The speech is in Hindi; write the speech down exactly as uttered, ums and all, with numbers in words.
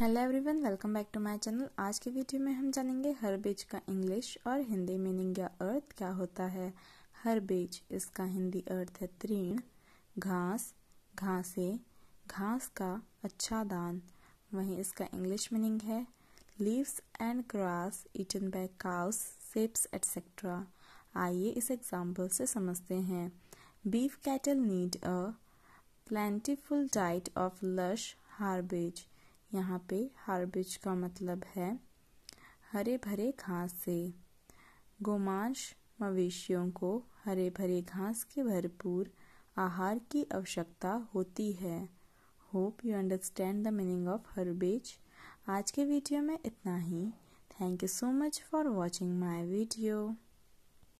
Hello everyone, welcome back to my channel. आज की वीडियो में हम जानेंगे हर बीज का इंग्लिश और हिंदी मीनिंग या अर्थ क्या होता है। हर बीज, इसका हिंदी अर्थ है तृण, घास, घासें, घास का अच्छा दान। वहीं इसका इंग्लिश मीनिंग है leaves and grass eaten by cows, sheeps etcetera. आइए इस एग्जाम्पल से समझते हैं। Beef cattle need a plentiful diet of lush herbage. यहाँ पे हार्बेज का मतलब है हरे भरे घास से। गोमांस, मवेशियों को हरे भरे घास के भरपूर आहार की आवश्यकता होती है। Hope you understand the meaning of herbage. आज के वीडियो में इतना ही। Thank you so much for watching my video.